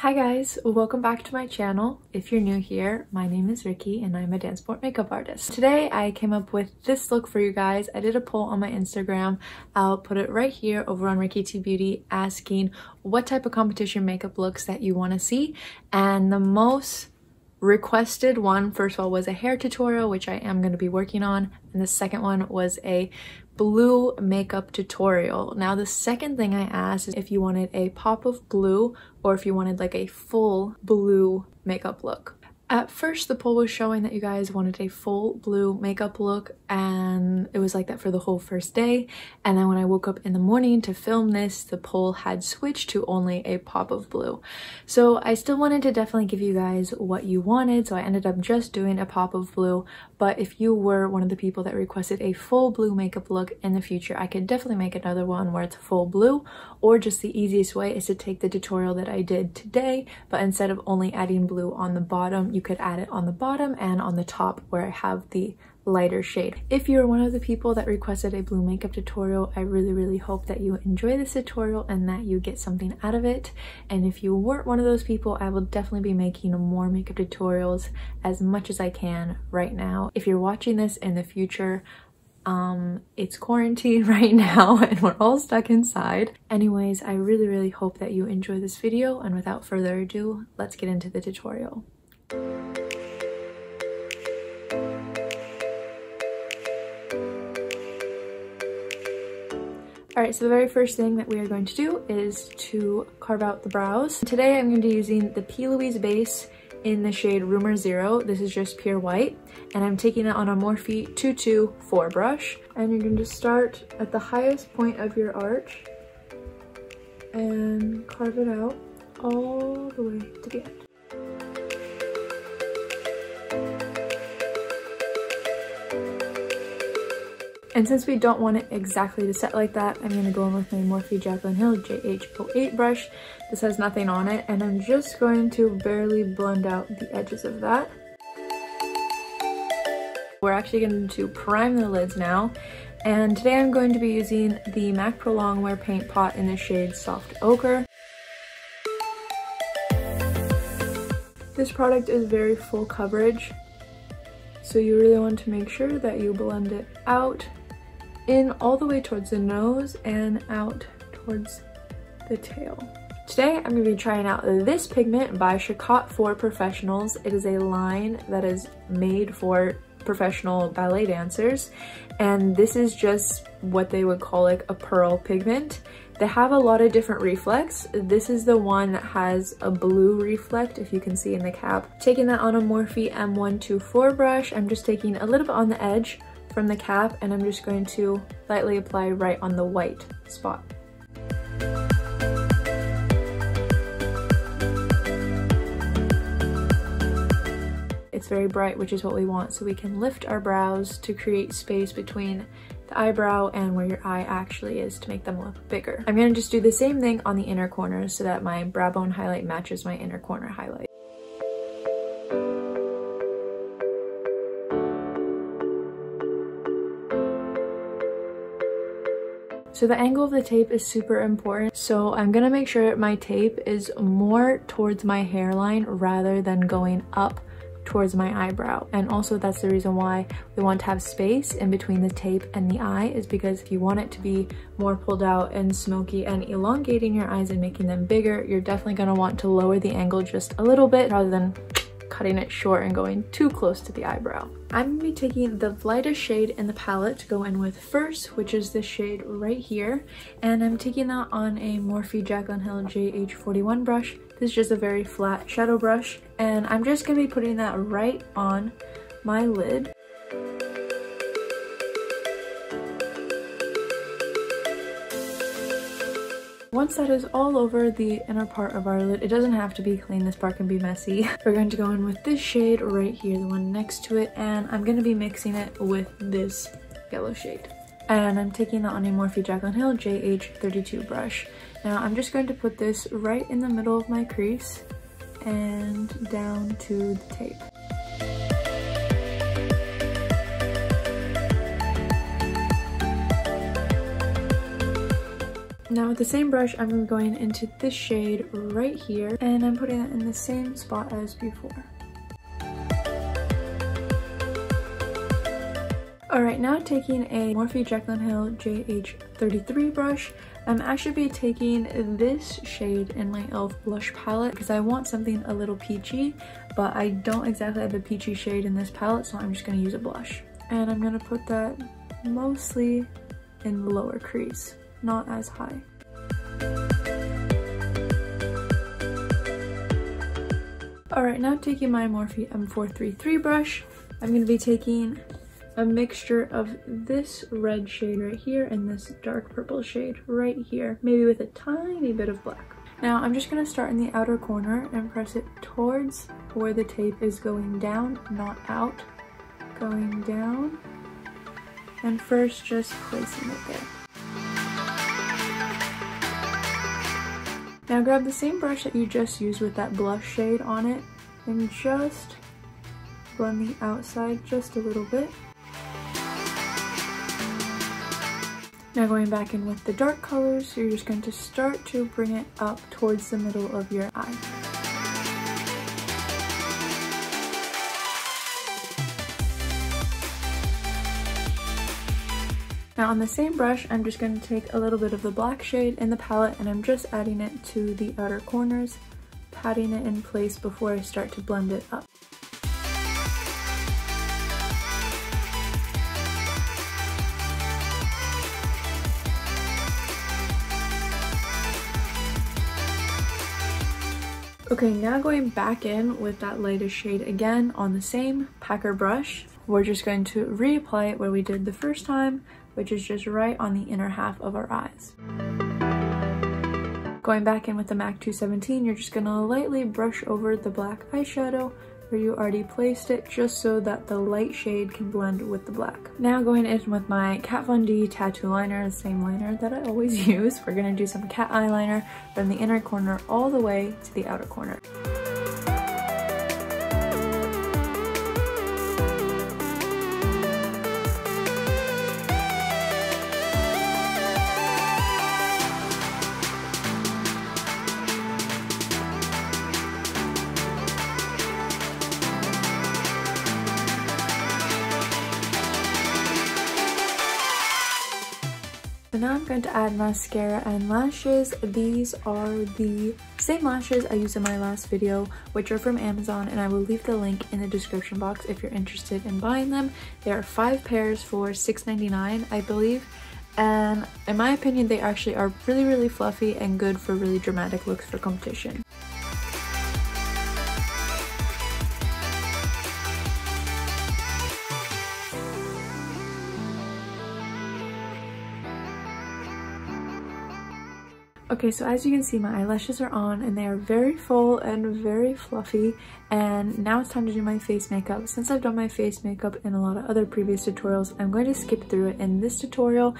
Hi guys, welcome back to my channel. If you're new here, my name is Rickie and I'm a Danceport makeup artist. Today I came up with this look for you guys. I did a poll on my Instagram. I'll put it right here over on Rickie T Beauty asking what type of competition makeup looks that you want to see, and the most requested one, first of all, was a hair tutorial, which I am going to be working on, and the second one was a blue makeup tutorial. Now the second thing I asked is if you wanted a pop of blue or if you wanted like a full blue makeup look. At first the poll was showing that you guys wanted a full blue makeup look, and it was like that for the whole first day, and then when I woke up in the morning to film this, the poll had switched to only a pop of blue. So I still wanted to definitely give you guys what you wanted, so I ended up just doing a pop of blue. But if you were one of the people that requested a full blue makeup look in the future, I could definitely make another one where it's full blue, or just the easiest way is to take the tutorial that I did today, but instead of only adding blue on the bottom, you could add it on the bottom and on the top where I have the lighter shade. If you're one of the people that requested a blue makeup tutorial, I really hope that you enjoy this tutorial and that you get something out of it. And if you weren't one of those people, I will definitely be making more makeup tutorials as much as I can right now. If you're watching this in the future, it's quarantine right now and we're all stuck inside. Anyways, I really hope that you enjoy this video, and without further ado, let's get into the tutorial. Alright, so the very first thing that we are going to do is to carve out the brows. Today I'm going to be using the P. Louise base in the shade Rumor Zero. This is just pure white, and I'm taking it on a Morphe 224 brush. And you're going to start at the highest point of your arch and carve it out all the way to the end. And since we don't want it exactly to set like that, I'm going to go in with my Morphe Jaclyn Hill JH08 brush. This has nothing on it, and I'm just going to barely blend out the edges of that. We're actually going to prime the lids now, and today I'm going to be using the MAC Pro Longwear Paint Pot in the shade Soft Ochre. This product is very full coverage, so you really want to make sure that you blend it out. In all the way towards the nose and out towards the tail. Today I'm going to be trying out this pigment by Chacott for Professionals. It is a line that is made for professional ballet dancers, and this is just what they would call like a pearl pigment. They have a lot of different reflects. This is the one that has a blue reflect, if you can see in the cap. Taking that on a Morphe M124 brush, I'm just taking a little bit on the edge from the cap, and I'm just going to lightly apply right on the white spot. It's very bright, which is what we want, so we can lift our brows to create space between the eyebrow and where your eye actually is to make them look bigger. I'm gonna just do the same thing on the inner corners so that my brow bone highlight matches my inner corner highlight. So the angle of the tape is super important, so I'm gonna make sure my tape is more towards my hairline rather than going up towards my eyebrow. And also that's the reason why we want to have space in between the tape and the eye, is because if you want it to be more pulled out and smoky and elongating your eyes and making them bigger, you're definitely gonna want to lower the angle just a little bit rather than cutting it short and going too close to the eyebrow. I'm going to be taking the lightest shade in the palette to go in with first, which is this shade right here, and I'm taking that on a Morphe Jaclyn Hill JH41 brush. This is just a very flat shadow brush, and I'm just going to be putting that right on my lid. Once that is all over the inner part of our lid, it doesn't have to be clean, this part can be messy. We're going to go in with this shade right here, the one next to it, and I'm going to be mixing it with this yellow shade. And I'm taking that on a Morphe Jaclyn Hill JH32 brush. Now I'm just going to put this right in the middle of my crease and down to the tape. Now with the same brush, I'm going into this shade right here, and I'm putting it in the same spot as before. Alright, now taking a Morphe Jaclyn Hill JH33 brush, I'm actually be taking this shade in my Elf blush palette because I want something a little peachy, but I don't exactly have a peachy shade in this palette, so I'm just going to use a blush. And I'm going to put that mostly in the lower crease, not as high. Alright, now taking my Morphe M433 brush, I'm going to be taking a mixture of this red shade right here and this dark purple shade right here, maybe with a tiny bit of black. Now I'm just going to start in the outer corner and press it towards where the tape is going down, not out, going down, and first just placing it there. Now grab the same brush that you just used with that blush shade on it and just blend the outside just a little bit. Now going back in with the dark colors, you're just going to start to bring it up towards the middle of your eye. Now on the same brush, I'm just going to take a little bit of the black shade in the palette and I'm just adding it to the outer corners, patting it in place before I start to blend it up. Okay, now going back in with that lightest shade again on the same packer brush, we're just going to reapply it where we did the first time, which is just right on the inner half of our eyes. Going back in with the MAC 217, you're just going to lightly brush over the black eyeshadow where you already placed it, just so that the light shade can blend with the black. Now going in with my Kat Von D tattoo liner, the same liner that I always use. We're gonna do some cat eyeliner from the inner corner all the way to the outer corner. So now I'm going to add mascara and lashes. These are the same lashes I used in my last video, which are from Amazon, and I will leave the link in the description box if you're interested in buying them. There are 5 pairs for $6.99, I believe, and in my opinion, they actually are really, really fluffy and good for really dramatic looks for competition. Okay, so as you can see, my eyelashes are on and they are very full and very fluffy, and now it's time to do my face makeup. Since I've done my face makeup in a lot of other previous tutorials, I'm going to skip through it in this tutorial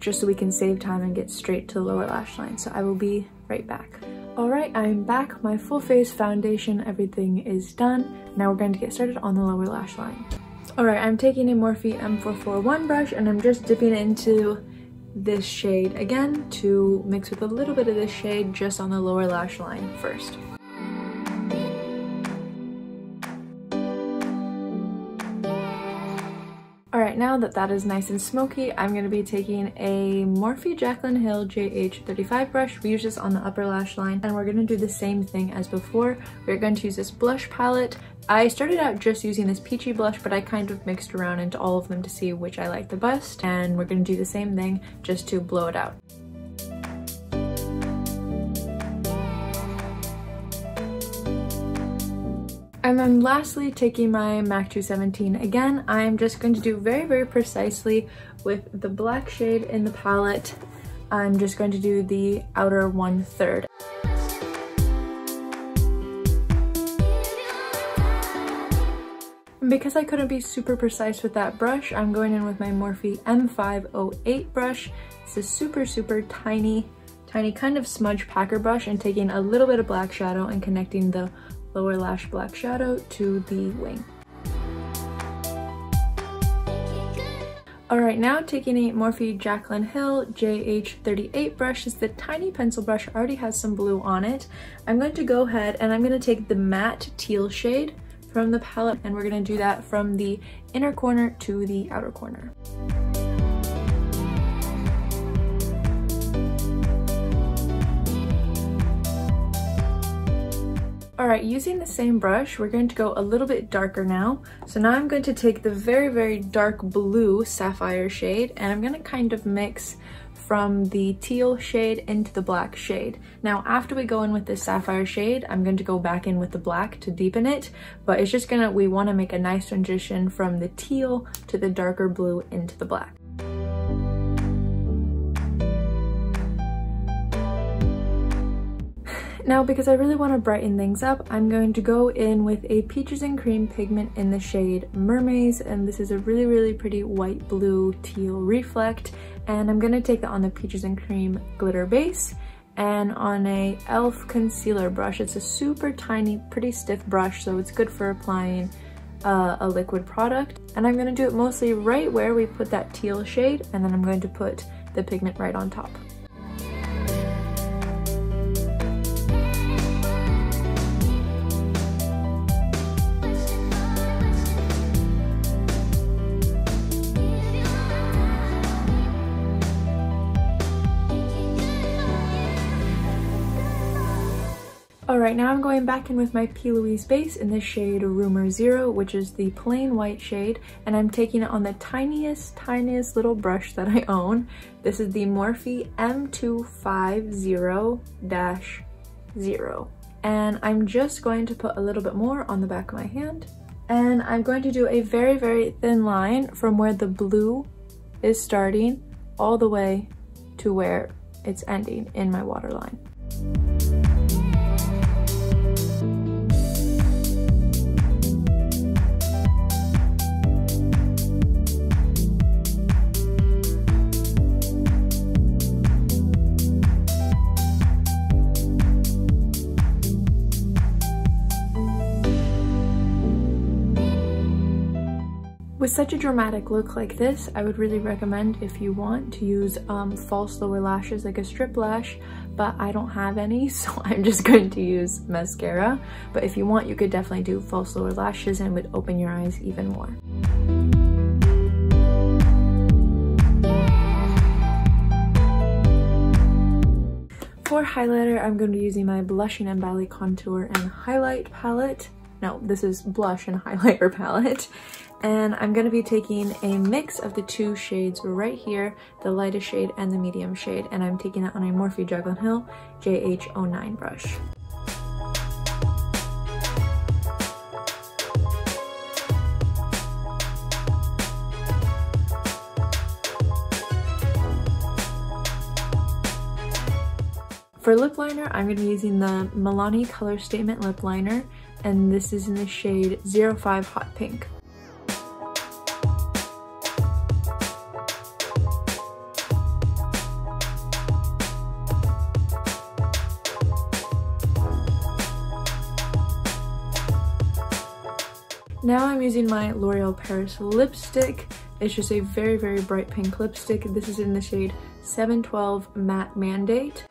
just so we can save time and get straight to the lower lash line. So I will be right back. Alright, I'm back. My full face foundation, everything is done. Now we're going to get started on the lower lash line. Alright, I'm taking a Morphe M441 brush and I'm just dipping it into this shade again to mix with a little bit of this shade just on the lower lash line first. Alright, now that that is nice and smoky, I'm going to be taking a Morphe Jaclyn Hill JH35 brush. We use this on the upper lash line and we're going to do the same thing as before. We're going to use this blush palette. I started out just using this peachy blush, but I kind of mixed around into all of them to see which I like the best, and we're going to do the same thing just to blow it out. And then lastly, taking my MAC 217 again, I'm just going to do very, very precisely with the black shade in the palette. I'm just going to do the outer 1/3. Because I couldn't be super precise with that brush, I'm going in with my Morphe M508 brush. It's a super, super tiny kind of smudge packer brush, and taking a little bit of black shadow and connecting the lower lash black shadow to the wing. Alright, now taking a Morphe Jaclyn Hill JH38 brush. It's the tiny pencil brush, already has some blue on it. I'm going to go ahead and I'm going to take the matte teal shade from the palette, and we're going to do that from the inner corner to the outer corner. Alright, using the same brush, we're going to go a little bit darker now. So now I'm going to take the very, very dark blue sapphire shade, and I'm going to kind of mix from the teal shade into the black shade. Now, after we go in with this sapphire shade, I'm going to go back in with the black to deepen it, but it's just gonna, we wanna make a nice transition from the teal to the darker blue into the black. Now, because I really want to brighten things up, I'm going to go in with a Peaches and Cream pigment in the shade Mermaids, and this is a really, really pretty white blue teal reflect, and I'm going to take it on the Peaches and Cream glitter base and on a Elf concealer brush. It's a super tiny, pretty stiff brush, so it's good for applying a liquid product, and I'm going to do it mostly right where we put that teal shade, and then I'm going to put the pigment right on top. Alright, now I'm going back in with my P. Louise base in the shade Rumor Zero, which is the plain white shade, and I'm taking it on the tiniest, tiniest little brush that I own. This is the Morphe M250-0, and I'm just going to put a little bit more on the back of my hand, and I'm going to do a very, very thin line from where the blue is starting all the way to where it's ending in my waterline. With such a dramatic look like this, I would really recommend, if you want, to use false lower lashes like a strip lash, but I don't have any, so I'm just going to use mascara. But if you want, you could definitely do false lower lashes and it would open your eyes even more. For highlighter, I'm going to be using my Blushing and Bally Contour and Highlight palette. No, this is Blush and Highlighter palette. And I'm going to be taking a mix of the two shades right here, the lightest shade and the medium shade, and I'm taking that on a Morphe Jaclyn Hill JH09 brush. For lip liner, I'm going to be using the Milani Color Statement Lip Liner, and this is in the shade 05 Hot Pink. Now I'm using my L'Oreal Paris lipstick. It's just a very, very bright pink lipstick. This is in the shade 712 Matte Mandate.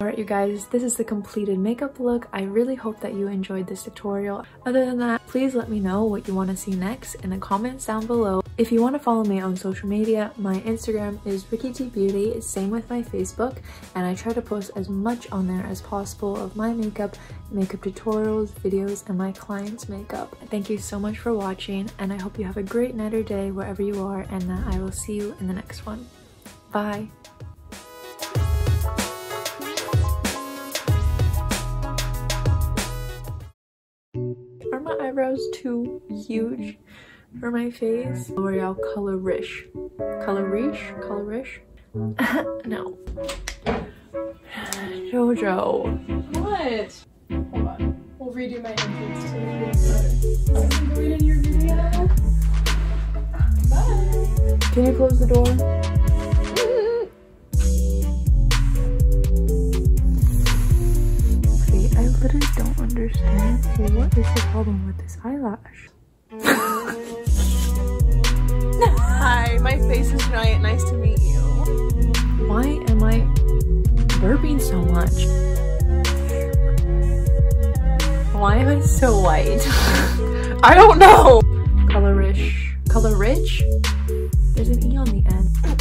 Alright, you guys, this is the completed makeup look. I really hope that you enjoyed this tutorial. Other than that, please let me know what you want to see next in the comments down below. If you want to follow me on social media, my Instagram is RickieTBeauty, same with my Facebook, and I try to post as much on there as possible of my makeup, makeup tutorials, videos, and my clients' makeup. Thank you so much for watching, and I hope you have a great night or day wherever you are, and that I will see you in the next one. Bye! Are my eyebrows too huge? For my face, L'Oreal Colorish? No. Jojo. What? Hold on. We'll redo my entrance to the video. Are you in your video? Bye. Can you close the door? gosh. Hi, my face is giant. Nice to meet you. Why am I burping so much? Why am I so white? I don't know. Colorish. Color rich? There's an E on the end.